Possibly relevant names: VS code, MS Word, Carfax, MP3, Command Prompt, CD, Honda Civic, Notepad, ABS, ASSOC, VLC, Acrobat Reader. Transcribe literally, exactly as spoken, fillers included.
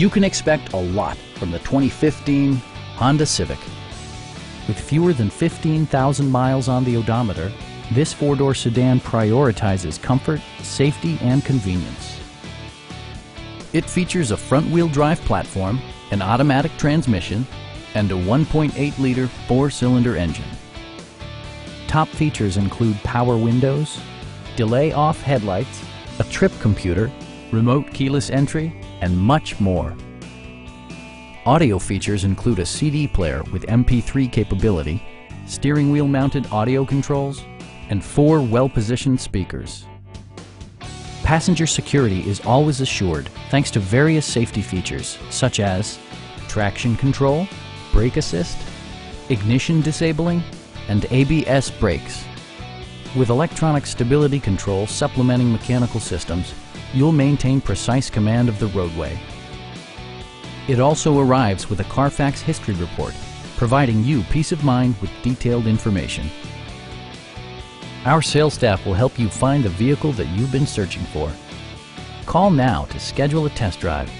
You can expect a lot from the twenty fifteen Honda Civic. With fewer than fifteen thousand miles on the odometer, this four-door sedan prioritizes comfort, safety, and convenience. It features a front-wheel drive platform, an automatic transmission, and a one point eight liter four-cylinder engine. Top features include power windows, delay-off headlights, a trip computer, remote keyless entry, and much more. Audio features include a C D player with M P three capability, steering wheel mounted audio controls, and four well-positioned speakers. Passenger security is always assured thanks to various safety features such as traction control, brake assist, ignition disabling, and A B S brakes. With electronic stability control supplementing mechanical systems, you'll maintain precise command of the roadway. It also arrives with a Carfax history report, providing you peace of mind with detailed information. Our sales staff will help you find the vehicle that you've been searching for. Call now to schedule a test drive.